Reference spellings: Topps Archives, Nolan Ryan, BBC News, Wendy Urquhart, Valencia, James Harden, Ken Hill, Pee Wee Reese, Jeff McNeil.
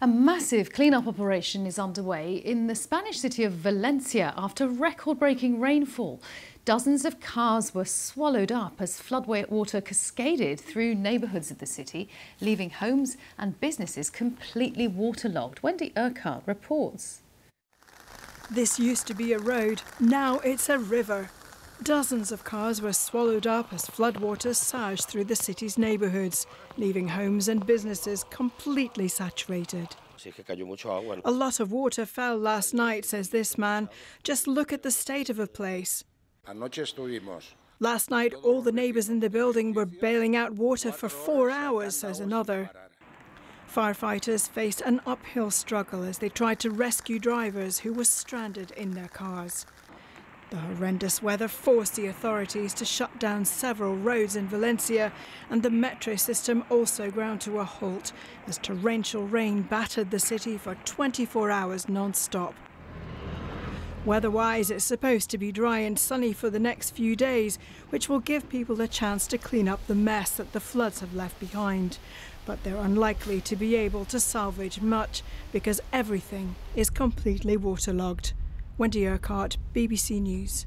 A massive clean-up operation is underway in the Spanish city of Valencia after record-breaking rainfall. Dozens of cars were swallowed up as floodwater cascaded through neighbourhoods of the city, leaving homes and businesses completely waterlogged. Wendy Urquhart reports. This used to be a road, now it's a river. Dozens of cars were swallowed up as floodwater surged through the city's neighbourhoods, leaving homes and businesses completely saturated. A lot of water fell last night, says this man. Just look at the state of the place. Last night, all the neighbours in the building were bailing out water for 4 hours, says another. Firefighters faced an uphill struggle as they tried to rescue drivers who were stranded in their cars. The horrendous weather forced the authorities to shut down several roads in Valencia, and the metro system also ground to a halt as torrential rain battered the city for 24 hours non-stop. Weather-wise, it's supposed to be dry and sunny for the next few days, which will give people a chance to clean up the mess that the floods have left behind. But they're unlikely to be able to salvage much because everything is completely waterlogged. Wendy Urquhart, BBC News.